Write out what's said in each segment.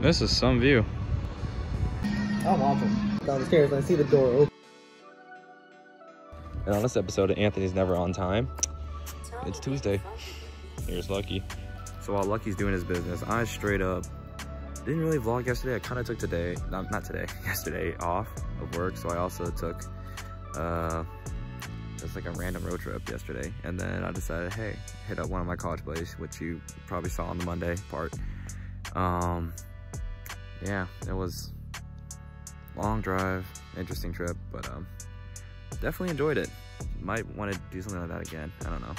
This is some view. I'm awful. Down the stairs, I see the door open. And on this episode of Anthony's Never On Time, it's Tuesday. Here's Lucky. So while Lucky's doing his business, I straight up didn't really vlog yesterday. I kind of took today, yesterday off of work. So I also took just like a random road trip yesterday. And then I decided, hey, hit up one of my college buddies, which you probably saw on the Monday part. Yeah, it was long drive, interesting trip, but definitely enjoyed it. Might want to do something like that again. I don't know.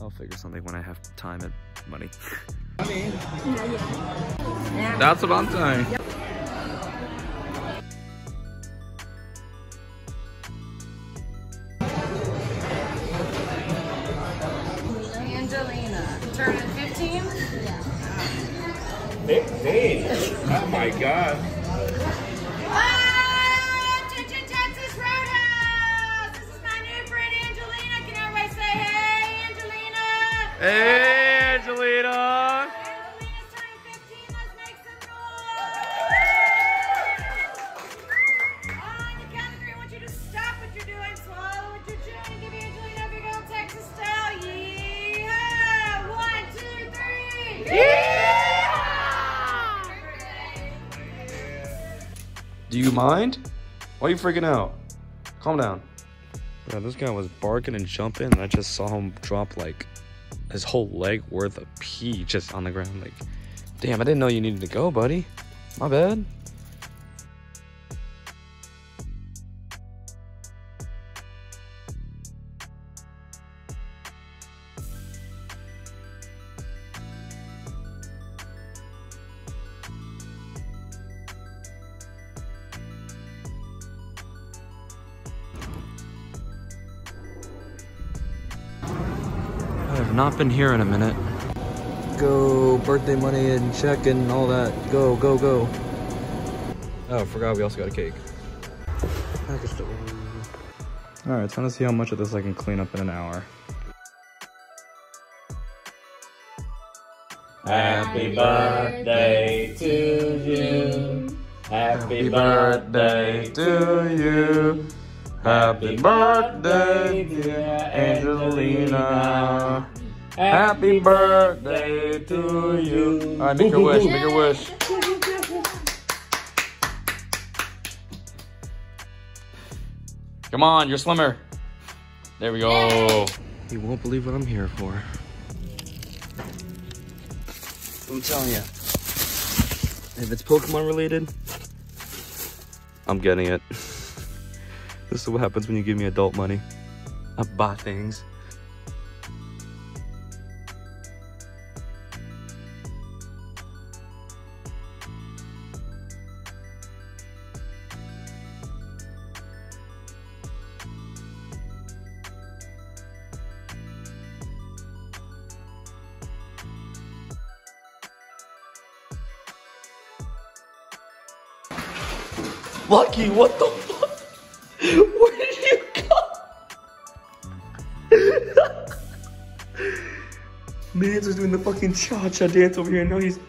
I'll figure something when I have time and money. That's what I'm saying. Yep. Angelina, turning 15? Yeah. Big day. Oh my God. Texas Roadhouse! This is my new friend Angelina. Can everybody say hey, Angelina? Hey, Angelina! Angelina's turning 15. Let's make some noise! On the count of three, I want you to stop what you're doing, swallow what you're chewing, and give Angelina a big old Texas style. Yeehaw! 1, 2, 3! Yeehaw! Do you mind? Why are you freaking out? Calm down. Yeah, this guy was barking and jumping, and I just saw him drop like his whole leg worth of pee just on the ground. Like, damn, I didn't know you needed to go, buddy. My bad. I've not been here in a minute. Go, birthday money and check and all that. Go, go, go. Oh, I forgot we also got a cake. Alright, it's time to see how much of this I can clean up in an hour. Happy birthday to you. Happy birthday to you. Happy birthday, dear Angelina. Happy birthday to you. All right, make your wish, make your wish. Come on, you're slimmer. There we go. You won't believe what I'm here for. I'm telling you, if it's Pokemon related, I'm getting it. This is what happens when you give me adult money. I buy things. Lucky, what the fuck? Where did you go? Mans was doing the fucking cha-cha dance over here. No, he's...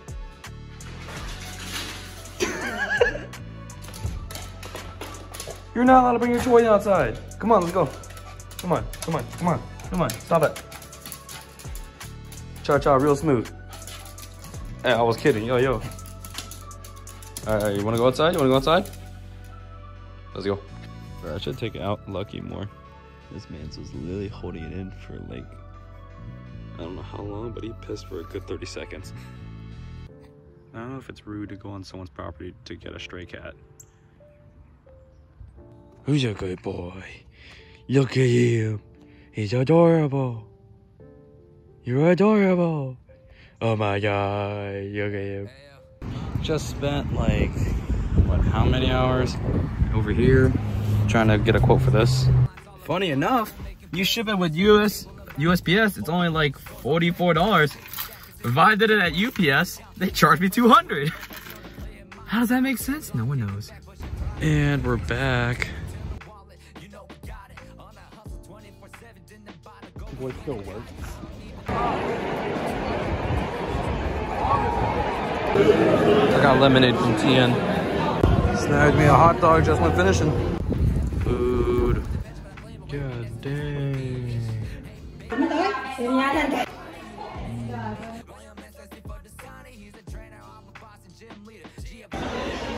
You're not allowed to bring your toys outside. Come on, let's go. Come on, come on, come on, come on. Stop it. Cha-cha real smooth. Hey, I was kidding. Yo, yo. Alright, you wanna go outside? You wanna go outside? Let's go. I should take out Lucky more. This man's was literally holding it in for like, I don't know how long, but he pissed for a good 30 seconds. I don't know if it's rude to go on someone's property to get a stray cat. Who's a good boy? Look at him. He's adorable. You're adorable. Oh my God, look at him. Just spent like, what, how many hours over here? Trying to get a quote for this. Funny enough, you ship it with USPS, it's only like $44. If I did it at UPS, they charged me $200. How does that make sense? No one knows. And we're back. Boy, still works. got lemonade from TN. Snagged me a hot dog just when finishing. Food. God dang.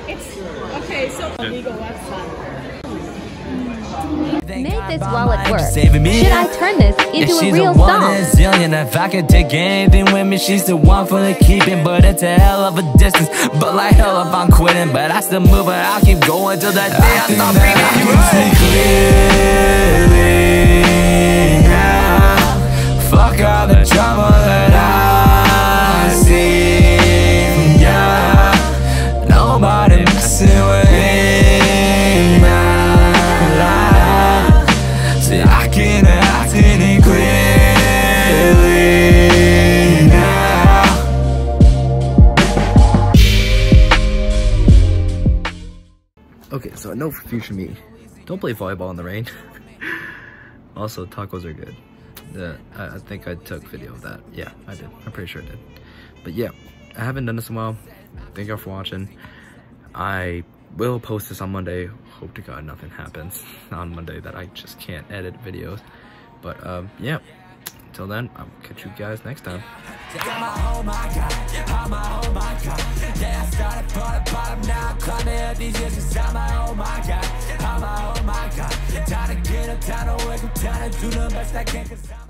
It's okay, so illegal website. Made this while at work. Should I turn this into a real song? If I could take anything with me, she's the one for the keeping. But it's a hell of a distance. But like hell if I'm quitting, but I still move, but I'll keep going till that day I stop being clearly now. Fuck all the drama that I see. Yeah, nobody messing with. Okay, so I know for future me, don't play volleyball in the rain. Also, tacos are good. I think I took video of that. Yeah, I did. I'm pretty sure I did. But yeah, I haven't done this in a while. Thank y'all for watching. I will post this on Monday. Hope to God nothing happens on Monday that I just can't edit videos. But yeah, until then, I'll catch you guys next time. Oh my God, oh my God. Yeah, I started from the bottom, now I'm climbing up these years, 'cause I'm my oh my God, I'm my oh my God. Time to get up, time to wake up, time to do the best I can, 'cause I'm